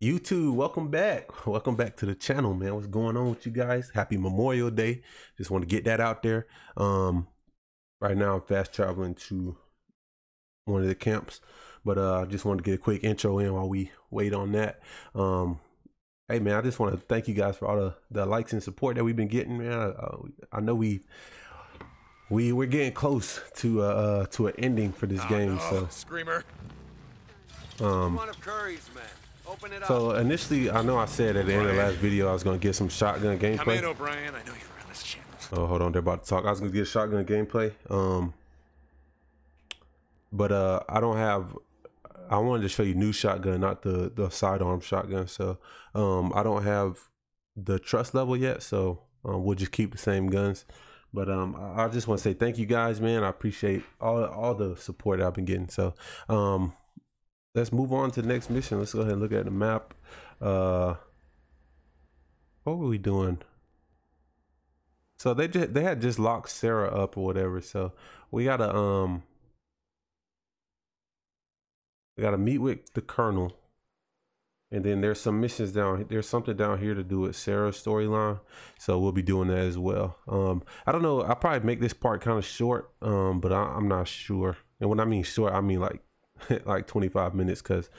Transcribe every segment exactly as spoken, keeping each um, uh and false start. YouTube, welcome back. Welcome back to the channel, man. What's going on with you guys? Happy Memorial Day. Just want to get that out there. Um, right now I'm fast traveling to one of the camps, but uh, I just wanted to get a quick intro in while we wait on that. Um, hey man, I just want to thank you guys for all the, the likes and support that we've been getting, man. I, I know we we we're getting close to uh to an ending for this oh, game, no. so screamer. Um. One of Curry's men. Open it up. So initially, I know I said at the end of the last video I was gonna get some shotgun gameplay. Come in, O'Brien. I know you're on this channel. Oh, hold on, they're about to talk. I was gonna get shotgun gameplay. Um, but uh, I don't have. I wanted to show you new shotgun, not the the sidearm shotgun. So um, I don't have the trust level yet. So um, we'll just keep the same guns. But um, I, I just want to say thank you guys, man. I appreciate all all the support I've been getting. So um. Let's move on to the next mission. Let's go ahead and look at the map. Uh, what were we doing? So they just, they had just locked Sarah up or whatever. So we gotta um, we gotta meet with the Colonel, and then there's some missions down. There's something down here to do with Sarah's storyline. So we'll be doing that as well. Um, I don't know. I'll probably make this part kind of short, um, but I, I'm not sure. And when I mean short, I mean like. like twenty-five minutes, because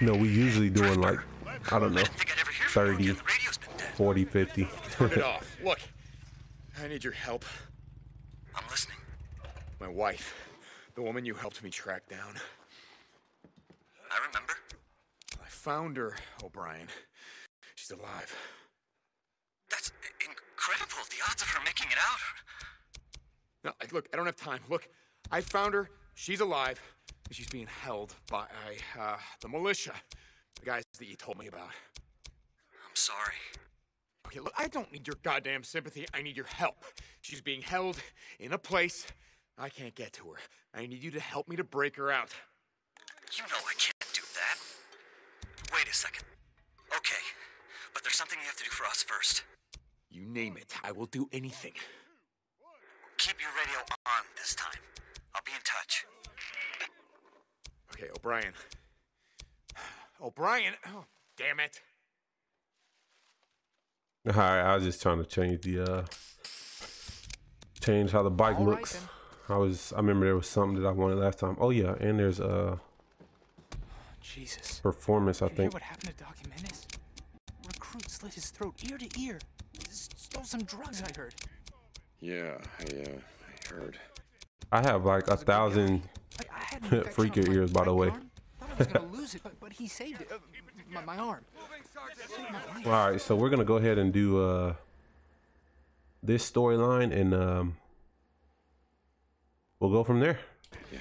you know we usually doing like I don't know thirty, forty, fifty. Turn it off. Look, I need your help. I'm listening. My wife, the woman you helped me track down. I remember. I found her, O'Brien. She's alive. That's incredible. The odds of her making it out. No, look, I don't have time. Look, I found her. She's alive. She's being held by uh, the militia, the guys that you told me about. I'm sorry. Okay, look, I don't need your goddamn sympathy. I need your help. She's being held in a place I can't get to her. I need you to help me to break her out. You know I can't do that. Wait a second. Okay, but there's something you have to do for us first. You name it. I will do anything. Keep your radio on this time. I'll be in touch. Okay, O'Brien. O'Brien! Oh, damn it. Alright, I was just trying to change the, uh... change how the bike All looks. Right, I was... I remember there was something that I wanted last time. Oh, yeah, and there's, uh... Jesus. Performance, I think. You hear what happened to Doc Jimenez? Recruit slit his throat ear to ear. Stole some drugs, I heard. Yeah, I, uh, I heard. I have, like, a thousand... Freaker ears, by the way. All right, so we're gonna go ahead and do uh, this storyline, and um, we'll go from there. Yeah,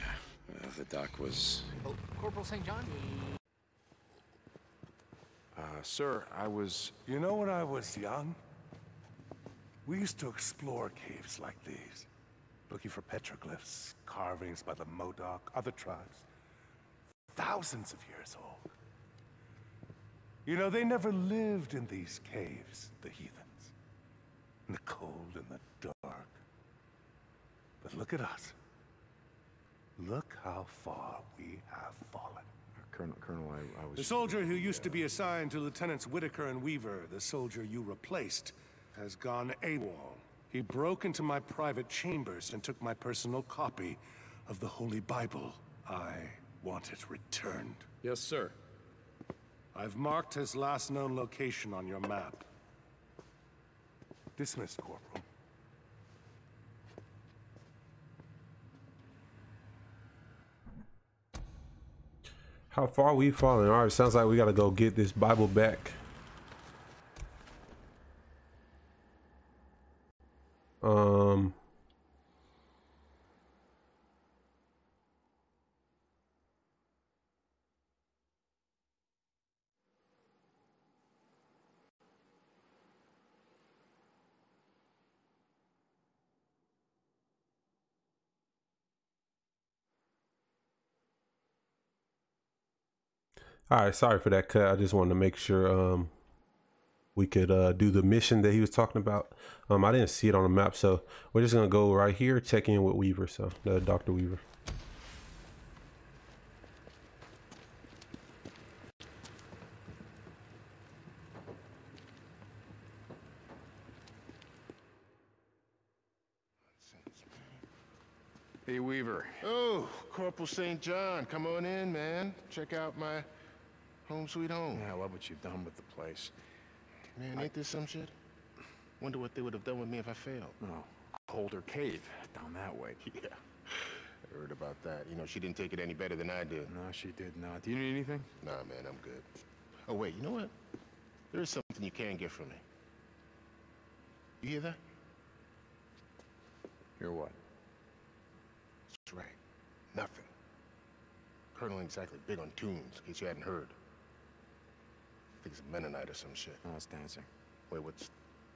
uh, the doc was. Oh, Corporal Saint John. Uh, sir, I was. You know, when I was young, we used to explore caves like these. Looking for petroglyphs, carvings by the Modoc, other tribes. Thousands of years old. You know, they never lived in these caves, the heathens. In the cold and the dark. But look at us. Look how far we have fallen. Colonel, Colonel, I, I was... The soldier who used to be assigned to Lieutenants Whitaker and Weaver, the soldier you replaced, has gone AWOL. He broke into my private chambers and took my personal copy of the Holy Bible. I want it returned. Yes, sir. I've marked his last known location on your map. Dismissed, Corporal. How far we've fallen. All right, sounds like we gotta go get this Bible back. Um, all right, sorry for that cut. I just wanted to make sure, um, we could uh, do the mission that he was talking about. Um, I didn't see it on the map, so we're just gonna go right here, check in with Weaver, so uh, Doctor Weaver. Hey, Weaver. Oh, Corporal Saint John, come on in, man. Check out my home sweet home. Yeah, I love what you've done with the place. Man, ain't I... this some shit? Wonder what they would have done with me if I failed. No. Colder cave, down that way. Yeah. I heard about that. You know, she didn't take it any better than I did. No, she did not. Do you need anything? Nah, man, I'm good. Oh, wait, you know what? There is something you can get from me. You hear that? Hear what? That's right. Nothing. Colonel ain't exactly big on tunes, in case you hadn't heard. I think it's a Mennonite or some shit. No, it's dancing. Wait, what's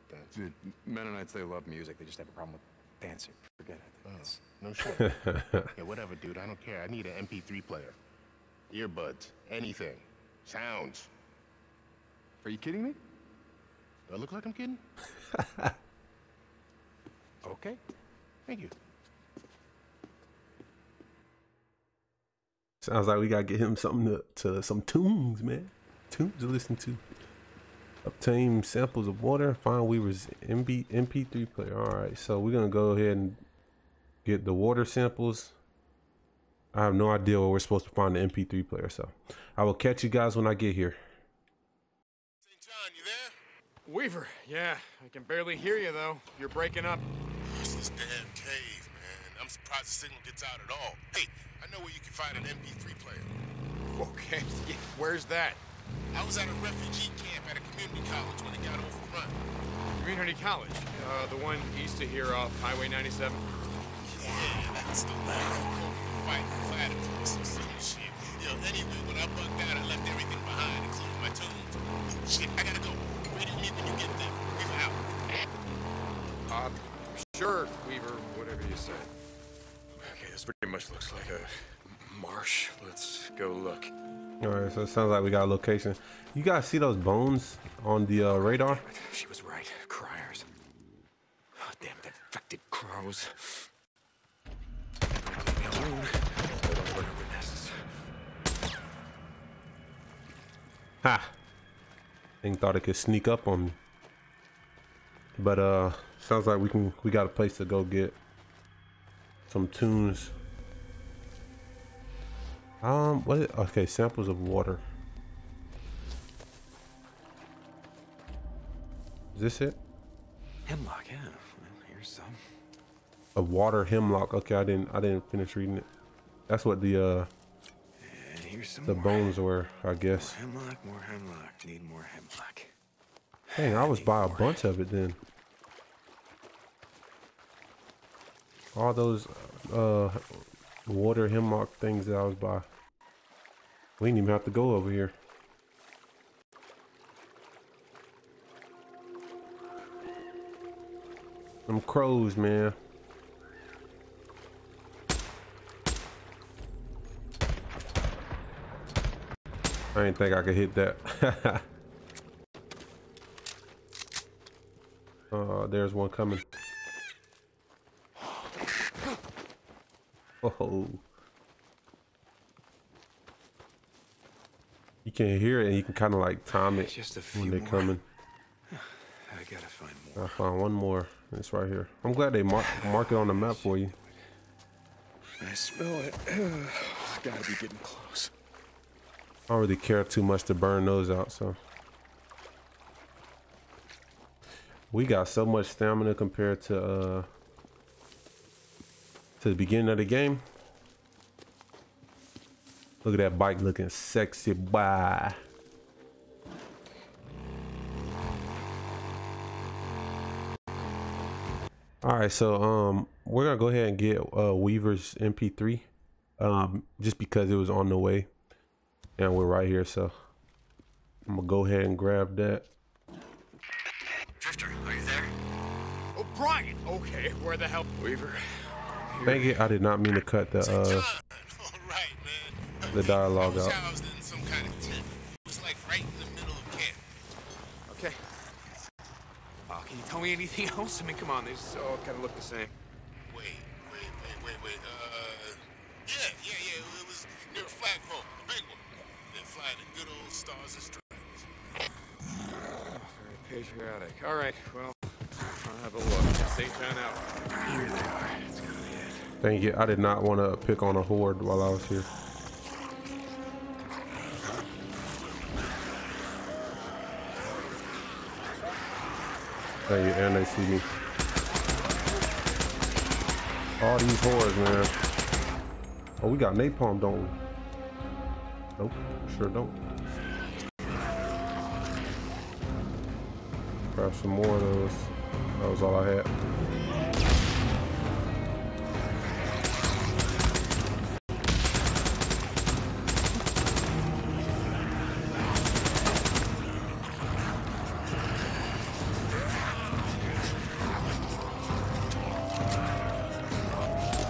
dancing? Dude, Mennonites, they love music. They just have a problem with dancing. Forget it. Oh, no shit. Yeah, whatever, dude. I don't care. I need an M P three player. Earbuds. Anything. Sounds. Are you kidding me? Do I look like I'm kidding? Okay. Thank you. Sounds like we gotta get him something to, to some tunes, man. Tunes to listen to. Obtain samples of water. Find Weaver's M P three player. All right, so we're gonna go ahead and get the water samples. I have no idea where we're supposed to find the M P three player, so I will catch you guys when I get here. Saint John, you there? Weaver, yeah, I can barely hear you though. You're breaking up. This is damn cave, man. I'm surprised the signal gets out at all. Hey, I know where you can find an M P three player. Okay, yeah. Where's that? I was at a refugee camp at a community college when it got overrun. Community college? Uh, the one east of here off Highway ninety-seven? Yeah, that's the one. Fighting platitudes and some shit. Yo, anyway, when I bugged out, I left everything behind, including my tunes. Oh, shit, I gotta go. Where do you meet when you get there? Weaver out. Uh, sure, Weaver, whatever you say. Okay, this pretty much looks like a marsh. Let's go look. Alright, so it sounds like we got a location. You guys see those bones on the uh, radar? She was right. Criers. Oh, damn, that infected crows. Ha! Thing thought it could sneak up on me, but uh, sounds like we can. We got a place to go get some tunes. Um, what? Is, okay, samples of water. Is this it? Hemlock, yeah. Here's some. A water hemlock. Okay, I didn't. I didn't finish reading it. That's what the uh. The more. Bones were, I guess. More hemlock, more hemlock, need more hemlock. Dang, I was by a bunch of it then. All those uh, water hemlock things that I was by. We didn't even have to go over here. Them crows, man. I didn't think I could hit that. Oh, there's one coming. Oh. You can hear it and you can kind of like time it just a few when they're more. Coming. I gotta find more. I found one more. It's right here. I'm glad they mark, mark it on the map for you. I smell it. It's gotta be getting close. I don't really care too much to burn those out, so. We got so much stamina compared to uh, to the beginning of the game. Look at that bike looking sexy, bye. All right, so um, we're gonna go ahead and get uh, Weaver's M P three, um, just because it was on the way. And we're right here, so I'm gonna go ahead and grab that. Drifter, are you there? O'Brien! Okay, where the hell? Weaver. Dang it, I did not mean to cut the uh the dialogue out. I was in some kind of tent. It was like right in the middle of camp. Okay. Uh, can you tell me anything else? I mean, come on, they just all kind of look the same. Wait, wait, wait, wait, wait. Uh, yeah, yeah, yeah. It was near a flagpole, a big one. Flying in good old stars and stripes. Oh, very patriotic. All right, well, I'll have a look. Saint John out. Here they are. It's gonna be it. Dang it, I did not want to pick on a horde while I was here. Dang it, and they see me. All these hordes, man. Oh, we got napalm, don't we? Nope, sure don't. Grab some more of those. That was all I had.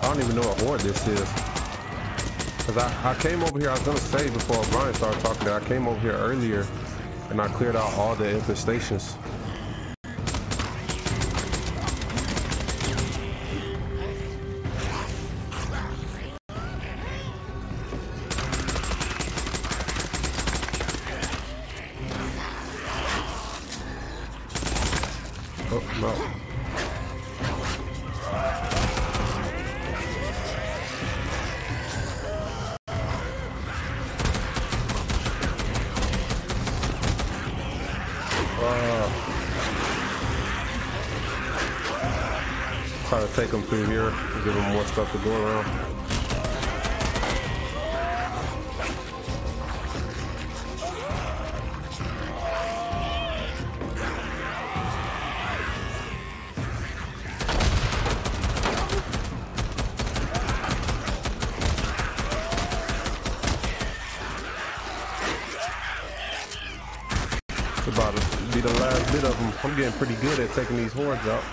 I don't even know what horde this is. Cause I, I came over here, I was gonna say before O'Brien started talking, that I came over here earlier and I cleared out all the infestations. Take them through here, give them more stuff to go around. It's about to be the last bit of them. I'm getting pretty good at taking these hordes out.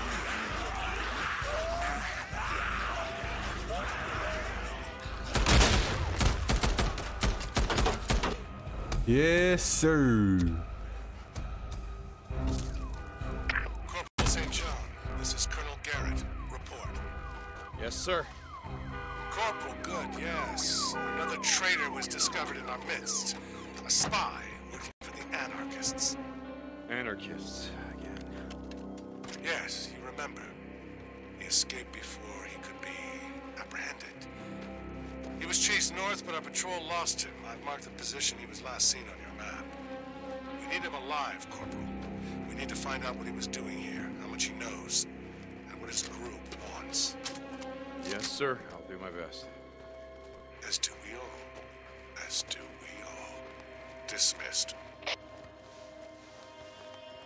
Yes, sir. Corporal Saint John, this is Colonel Garrett. Report. Yes, sir. Corporal, good, yes. Another traitor was discovered in our midst. A spy working for the anarchists. Anarchists, again. Yes, you remember. He escaped before he could be apprehended. He was chased north, but our patrol lost him. I've marked the position he was last seen on your map. We need him alive, Corporal. We need to find out what he was doing here, how much he knows, and what his group wants. Yes, sir. I'll do my best. As do we all. As do we all. Dismissed.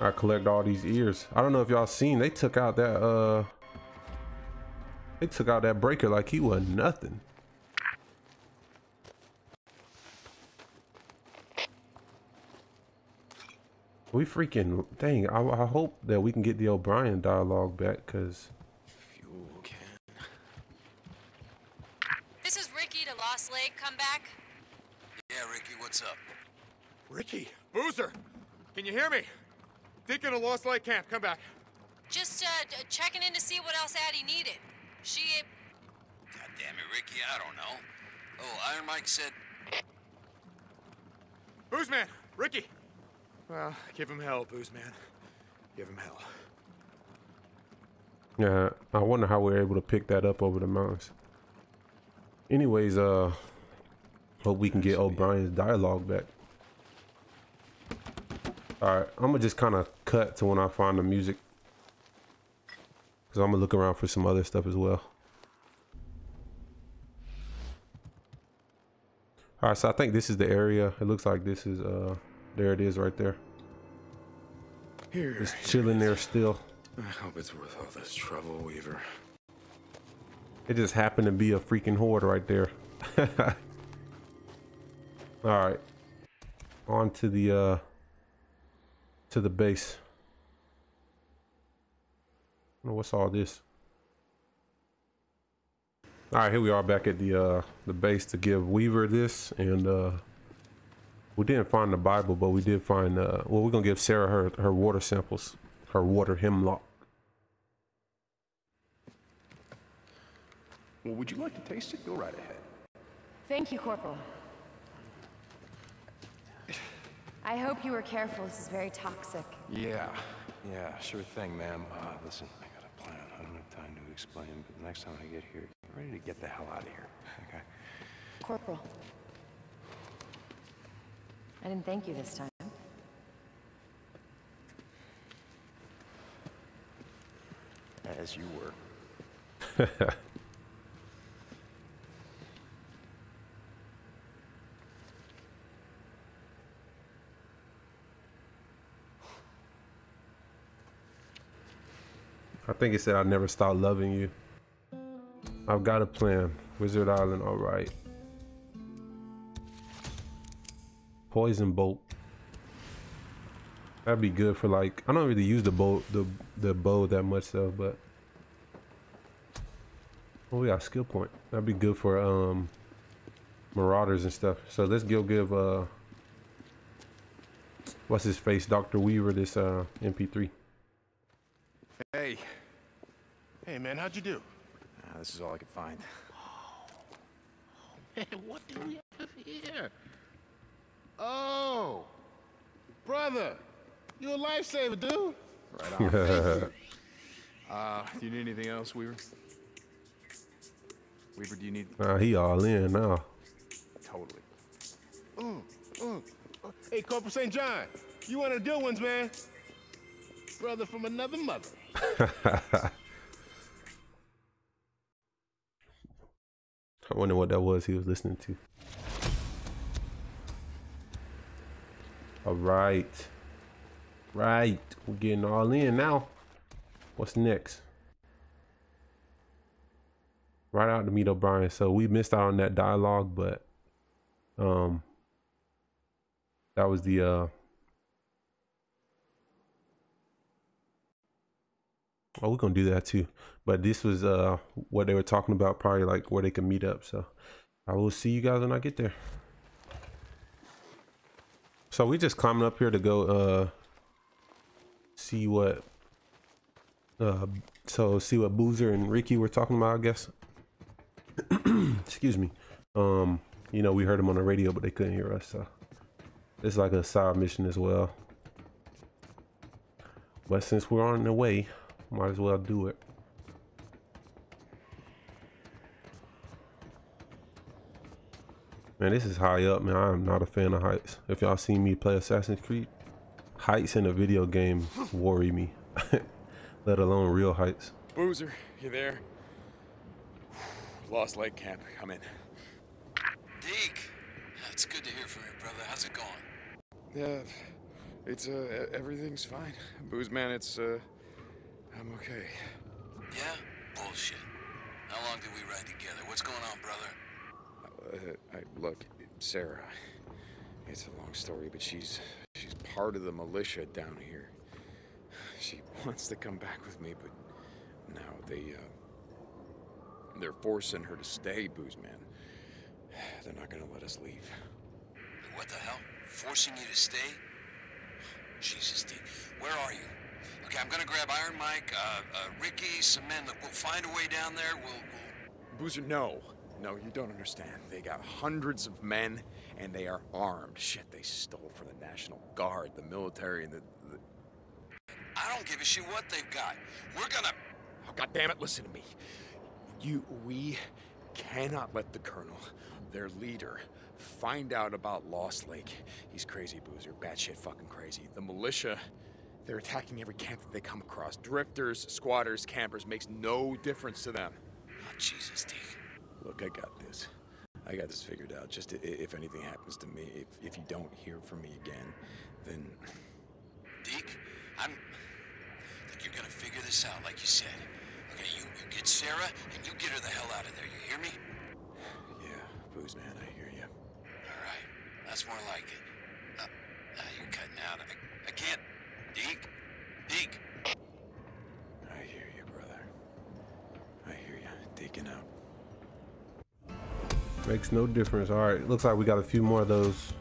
I collect all these ears. I don't know if y'all seen, they took out that, uh... They took out that breaker like he was nothing. We freaking, dang, I, I hope that we can get the O'Brien dialogue back, because... Fuel can. This is Ricky to Lost Lake, come back. Yeah, Ricky, what's up? Ricky? Boozer! Can you hear me? Deacon to Lost Lake camp, come back. Just, uh, checking in to see what else Addie needed. She... God damn it, Ricky, I don't know. Oh, Iron Mike said... Boozman! Ricky! Well, give him hell, Booze Man. Give him hell. Yeah, I wonder how we were able to pick that up over the mountains. Anyways, uh, hope we can get O'Brien's dialogue back. All right, I'm gonna just kind of cut to when I find the music, because I'm gonna look around for some other stuff as well. All right, so I think this is the area. It looks like this is uh. There it is right there. Here, it's chilling there still. I hope it's worth all this trouble, Weaver. It just happened to be a freaking horde right there. All right, on to the uh, to the base. What's all this? All right, here we are back at the uh, the base to give Weaver this and. Uh, We didn't find the Bible, but we did find, uh, well, we're gonna give Sarah her, her water samples, her water hemlock. Well, would you like to taste it? Go right ahead. Thank you, Corporal. I hope you were careful. This is very toxic. Yeah, yeah, sure thing, ma'am. Uh, listen, I got a plan. I don't have time to explain, but next time I get here, ready to get the hell out of here. Okay. Corporal. I didn't thank you this time. As you were. I think it said I'd never stop loving you. I've got a plan. Wizard Island, all right. Poison bolt. That'd be good for like, I don't really use the bolt, the, the bow that much though, but. Oh, we got a skill point. That'd be good for um, marauders and stuff. So let's go give, uh, what's his face? Doctor Weaver, this uh, M P three. Hey. Hey man, how'd you do? Uh, this is all I could find. Oh. Oh man, what do we have here? Oh, brother, you a lifesaver, dude. Right on. uh, do you need anything else, Weaver? Weaver, do you need? Uh, he all in now. Totally. Mm, mm. Hey, Corporal Saint John, you one of the good ones, man. Brother from another mother. I wonder what that was he was listening to. All right, right, we're getting all in now. What's next? Right out to meet O'Brien. So we missed out on that dialogue, but um that was the uh oh, we're gonna do that too. But this was uh what they were talking about, probably like where they can meet up. So I will see you guys when I get there. So we just climbing up here to go uh see what uh so see what Boozer and Ricky were talking about, I guess. Excuse me. Um, you know, we heard them on the radio, but they couldn't hear us, so this is like a side mission as well. But since we're on the way, might as well do it. Man, this is high up, man. I am not a fan of heights. If y'all seen me play Assassin's Creed, heights in a video game worry me, let alone real heights. Boozer, you there? Lost Lake camp, I'm in. Deke, it's good to hear from you, brother. How's it going? Yeah, it's, uh, everything's fine. Booze, man, it's, uh, I'm okay. Yeah? Bullshit. How long did we ride together? What's going on, brother? Uh, I, look, Sarah, it's a long story, but she's she's part of the militia down here. She wants to come back with me, but now they, uh, they're forcing her to stay, Booze, man. They're not going to let us leave. What the hell? Forcing you to stay? Jesus, Deke. Where are you? Okay, I'm gonna grab Iron Mike, uh, uh, Ricky, some men. We'll find a way down there. We'll, we'll... Boozer, no. No, you don't understand. They got hundreds of men, and they are armed. Shit, they stole from the National Guard, the military, and the... the... I don't give a shit what they've got. We're gonna... Oh, God damn it, listen to me. You... We cannot let the Colonel, their leader, find out about Lost Lake. He's crazy, Boozer. Batshit fucking crazy. The militia... They're attacking every camp that they come across. Drifters, squatters, campers, makes no difference to them. Oh, Jesus, Deke. Look, I got this. I got this figured out. Just if anything happens to me, if, if you don't hear from me again, then... Deke, I'm... I think you're gonna figure this out, like you said. Okay, you, you get Sarah, and you get her the hell out of there, you hear me? Yeah, Booze, man, I hear you. All right, that's more like it. Uh, uh, you're cutting out. I, I can't... Deke, Deke. I hear you, brother. I hear you. Deacon out. Makes no difference. All right, looks like we got a few more of those.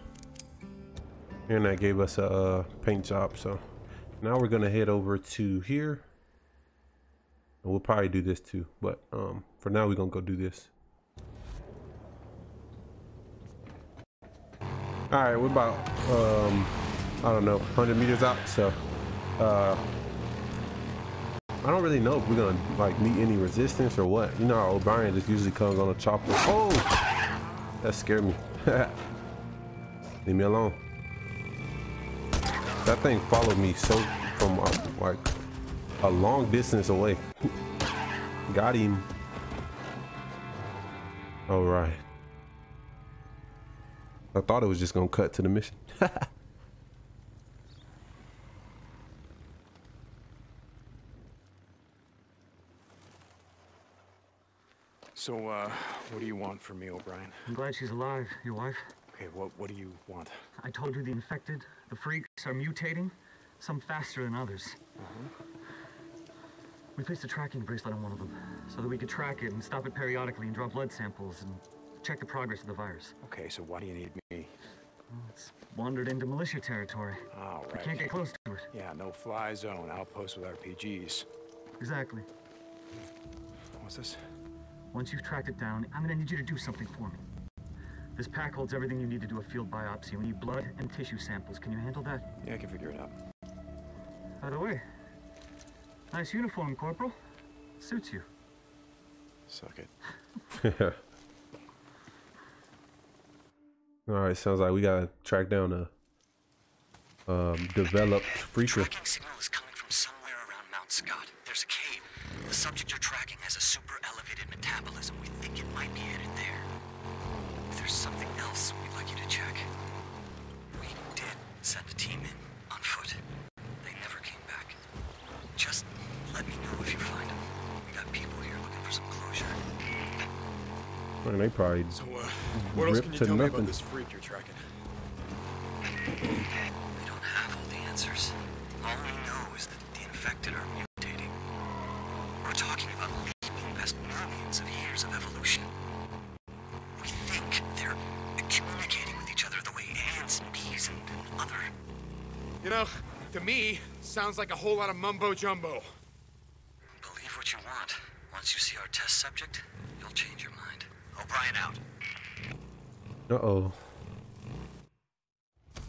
And that gave us a uh, paint job. So now we're gonna head over to here. And we'll probably do this too, but um, for now we're gonna go do this. All right, we're about um. I don't know, one hundred meters out, so uh, I don't really know if we're gonna like meet any resistance or what. You know how O'Brien just usually comes on a chopper. Oh, that scared me. Leave me alone. That thing followed me so from uh, like a long distance away. Got him. All right. I thought it was just gonna cut to the mission. So, uh, what do you want from me, O'Brien? I'm glad she's alive, your wife. Okay, what, what do you want? I told you the infected, the freaks are mutating, some faster than others. Uh-huh. We placed a tracking bracelet on one of them, so that we could track it and stop it periodically and draw blood samples and check the progress of the virus. Okay, so why do you need me? Well, it's wandered into militia territory. Oh, right. We can't get close to it. Yeah, no fly zone, outposts with R P Gs. Exactly. What's this? Once you've tracked it down, I'm gonna need you to do something for me. This pack holds everything you need to do a field biopsy. We need blood and tissue samples. Can you handle that? Yeah, I can figure it out. By the way, nice uniform, Corporal. Suits you. Suck it. All right, sounds like we gotta track down a um, developed Freaker. Tracking signal is coming from somewhere around Mount Scott. There's a cave. The subject you're tracking has a super elevated metabolism. We think it might be headed there. If there's something else, we'd like you to check. We did send a team in on foot. They never came back. Just let me know if you find them. We got people here looking for some closure. I mean, they probably so, uh, what else can you tell me about this freak you're tracking? We don't have all the answers. All we know is that the infected are mutated. We're talking about leaping past millions of years of evolution. We think they're communicating with each other the way ants and bees and other... You know, to me, sounds like a whole lot of mumbo-jumbo. Believe what you want. Once you see our test subject, you'll change your mind. O'Brien out. Uh-oh.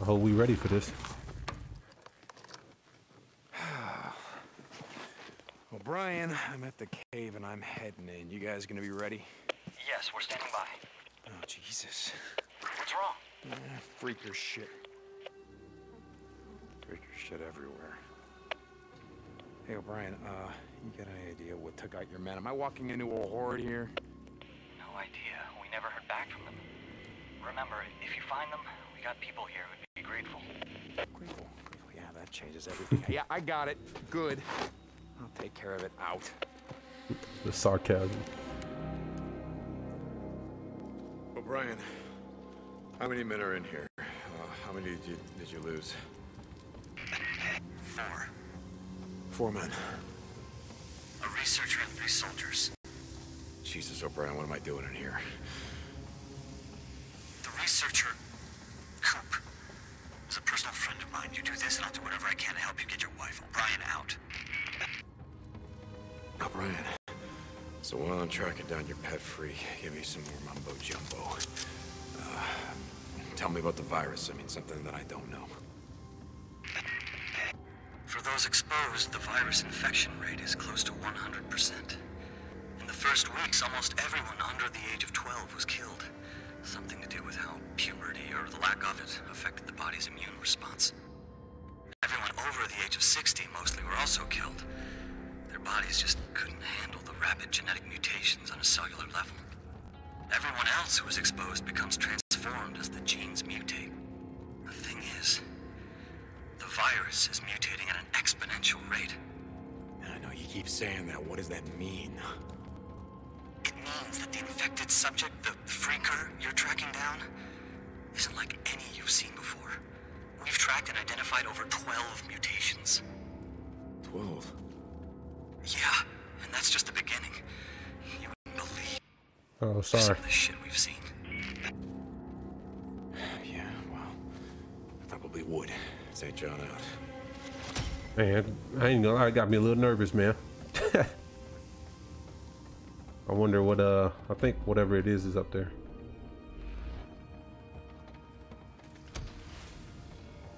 I hope we ready for this. O'Brien, I'm at the cave and I'm heading in. You guys gonna be ready? Yes, we're standing by. Oh, Jesus. What's wrong? Eh, freaker shit. Freaker shit everywhere. Hey, O'Brien, uh, you got any idea what took out your men? Am I walking into a horde here? No idea. We never heard back from them. Remember, if you find them, we got people here who'd be grateful. Grateful? Grateful, yeah, that changes everything. Yeah, I got it. Good. I'll take care of it out. The sarcasm. O'Brien, how many men are in here? Uh, how many did you, did you lose? Four. Four men. A researcher and three soldiers. Jesus, O'Brien, what am I doing in here? The researcher, Coop, is a personal friend of mine. You do this and I'll do whatever I can to help you get your wife. O'Brien out. O'Brien, so while I'm tracking down your pet freak, give me some more mumbo-jumbo. Uh, tell me about the virus. I mean, something that I don't know. For those exposed, the virus infection rate is close to one hundred percent. In the first weeks, almost everyone under the age of twelve was killed. Something to do with how puberty, or the lack of it, affected the body's immune response. Everyone over the age of sixty mostly were also killed. Their bodies just couldn't handle the rapid genetic mutations on a cellular level. Everyone else who is exposed becomes transformed as the genes mutate. The thing is, the virus is mutating at an exponential rate. And I know you keep saying that. What does that mean? It means that the infected subject, the freaker you're tracking down, isn't like any you've seen before. We've tracked and identified over twelve mutations. twelve? Yeah, and that's just the beginning. You wouldn't believe oh, sorry. some of the shit we've seen. Yeah, well, I probably would. Saint John out. Man, I ain't gonna lie, it got me a little nervous, man. I wonder what, uh, I think whatever it is is up there.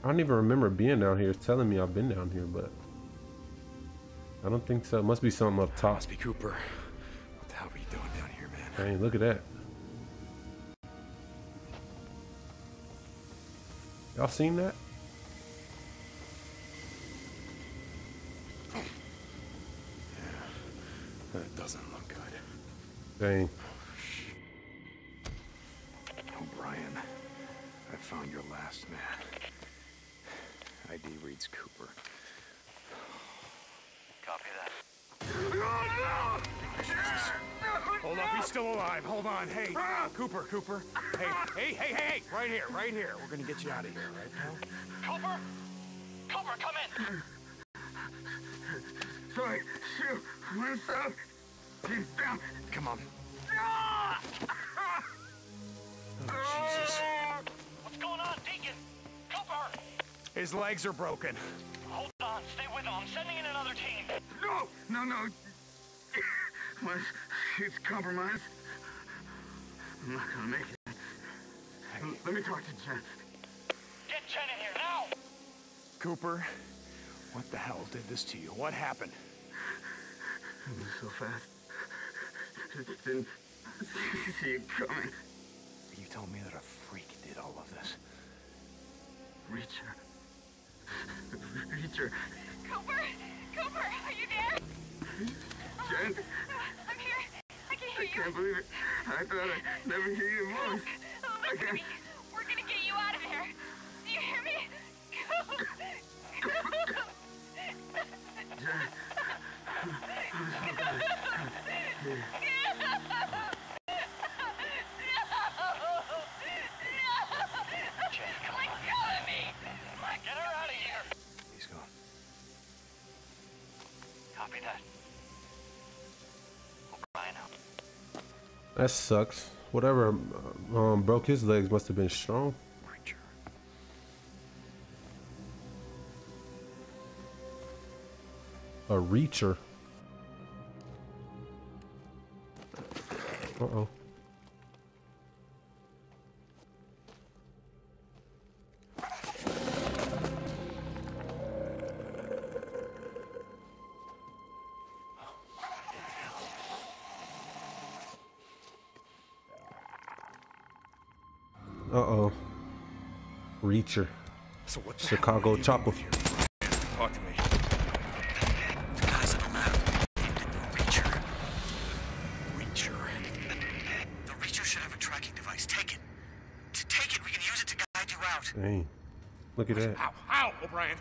I don't even remember being down here. It's telling me I've been down here, but... I don't think so. It must be something up top. It must be Cooper. What the hell are you doing down here, man? Dang, look at that. Y'all seen that? Yeah, that doesn't look good. Dang. O'Brien, I found your last man. I D reads Cooper. Copy that. Oh, no! Jesus. Hold up, he's still alive. Hold on. Hey, Cooper, Cooper. Hey, hey, hey, hey, hey. Right here, right here. We're gonna get you out of here, right now. Cooper! Cooper, come in! Sorry, shoot. He's down. He's down. Come on. Ah! Oh, Jesus. What's going on, Deacon? Cooper! His legs are broken. Hold on, stay with him. I'm sending in another team. No, no, no. My shit's compromised. I'm not gonna make it. Hey. Let me talk to Jen. Get Jen in here now! Cooper, what the hell did this to you? What happened? I moved so fast. Just didn't see it coming. You told me that a freak did all of this. Reacher. Reacher. Cooper! Cooper, are you there? Jen? I'm here. I can hear you. I can't believe it. I thought I'd never hear your voice. Oh, look at me. We're gonna get you out of here. Do you hear me? Go! Go! Jen. That sucks. Whatever um, broke his legs must have been strong. Preacher. A reacher. Uh oh. Uh-oh. Reacher. So what the Chicago chopper. Talk to me. The guys on the map. The Reacher. Reacher. The Reacher should have a tracking device. Take it. To take it, we can use it to guide you out. Dang. Look at that. How? How, O'Brien?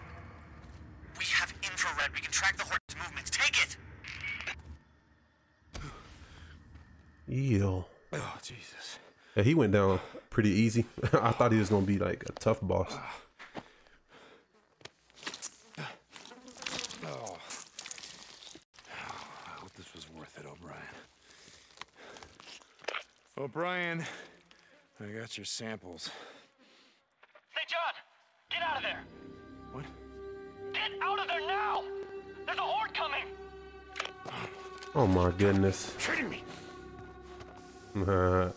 We have infrared. We can track the horse's movements. Take it. Ew. Oh, Jesus. Yeah, he went down pretty easy. I thought he was gonna be like a tough boss. Oh. Oh, I hope this was worth it, O'Brien. O'Brien, I got your samples. Saint John, get out of there! What? Get out of there now! There's a horde coming! Oh my goodness. You're kidding me! Nah.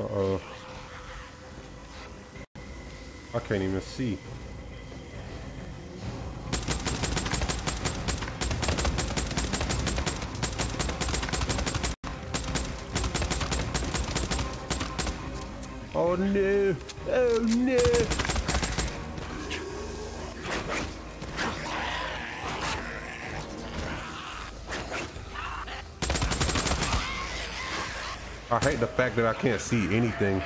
Uh-oh. I can't even see. Oh no! Oh no! I hate the fact that I can't see anything.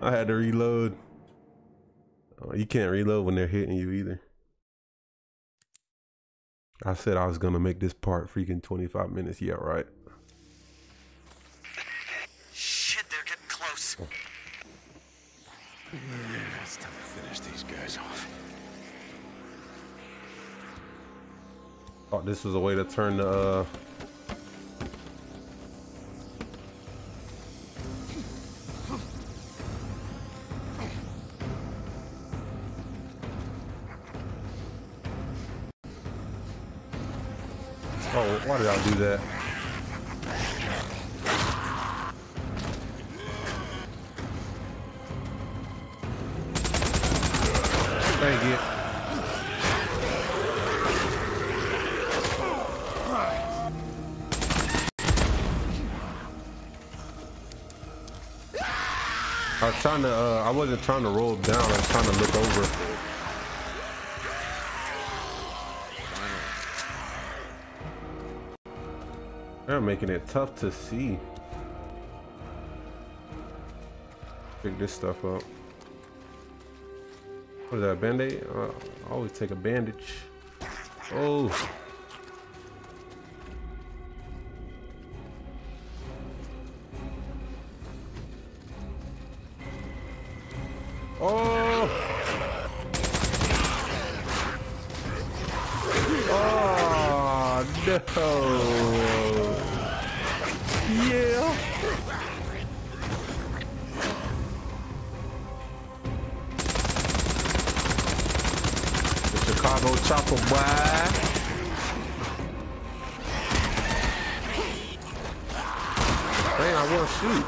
I had to reload. Oh, you can't reload when they're hitting you either. I said I was gonna make this part freaking twenty-five minutes. Yeah, right. It's time to finish these guys off. Oh, this is a way to turn the. Uh... Oh, why did I do that? Thank you. I was trying to, uh, I wasn't trying to roll down, I was trying to look over. They're making it tough to see. Pick this stuff up. What is that, a band-aid? Uh, I always take a bandage. Oh. Oh. Oh, no. Yeah. The Chicago chopper, boy. Man, I want to shoot.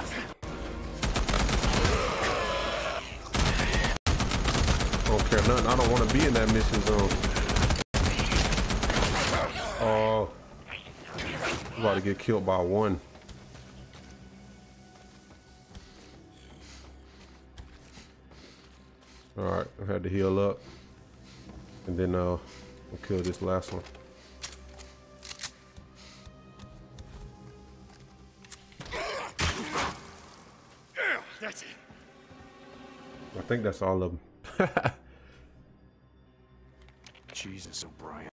I don't care nothing. I don't want to be in that mission zone. Oh, I'm about to get killed by one. Alright, I had to heal up. And then uh we'll kill this last one. That's it. I think that's all of them. Jesus, O'Brien.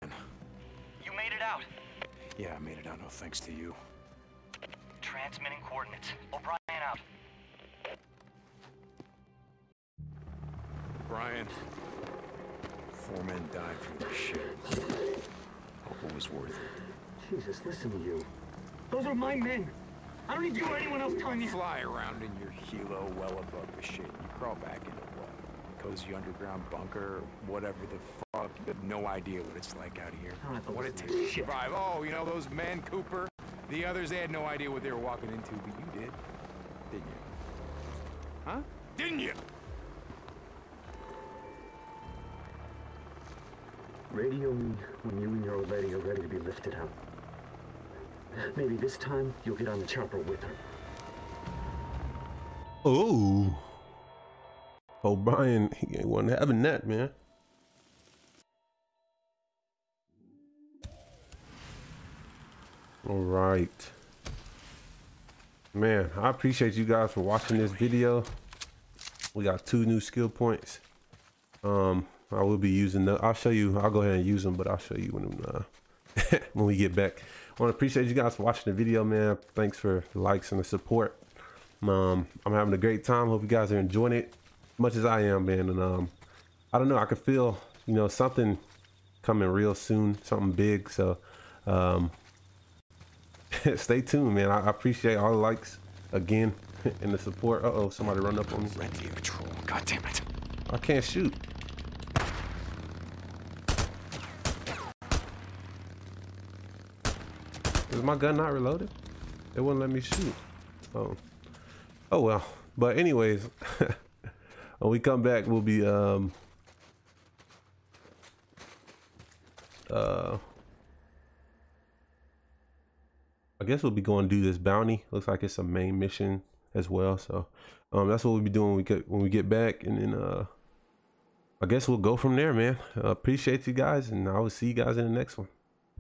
You made it out. Yeah, I made it out, no thanks to you. Transmitting coordinates. O'Brien out. Brian, four men died for this shit. Hope it was worth it. Jesus, listen to you. Those are my men. I don't need you or anyone else telling me. Fly around in your helo well above the shit. You crawl back into what? Cozy underground bunker, whatever the fuck. You have no idea what it's like out here. I don't what it takes to survive. Oh, you know, those men, Cooper. The others, they had no idea what they were walking into, but you did. Didn't you? Huh? Didn't you? Radio me when you and your old lady are ready to be lifted out. Maybe this time you'll get on the chopper with her. Oh. O'Brien, he ain't wasn't having that, man. All right. Man, I appreciate you guys for watching this video. We got two new skill points. Um. I will be using the, I'll show you, I'll go ahead and use them, but I'll show you when, uh, when we get back. I want to appreciate you guys for watching the video, man. Thanks for the likes and the support. Um, I'm having a great time. Hope you guys are enjoying it as much as I am, man. And, um, I don't know, I can feel, you know, something coming real soon, something big. So, um, stay tuned, man. I, I appreciate all the likes again and the support. Uh-oh, somebody run up on me. God damn it. I can't shoot. Is my gun not reloaded? It wouldn't let me shoot. Oh, oh well. But anyways, when we come back, we'll be um, uh, I guess we'll be going to do this bounty. Looks like it's a main mission as well. So um, that's what we'll be doing when we get when we get back, and then uh, I guess we'll go from there, man. Uh, appreciate you guys, and I will see you guys in the next one.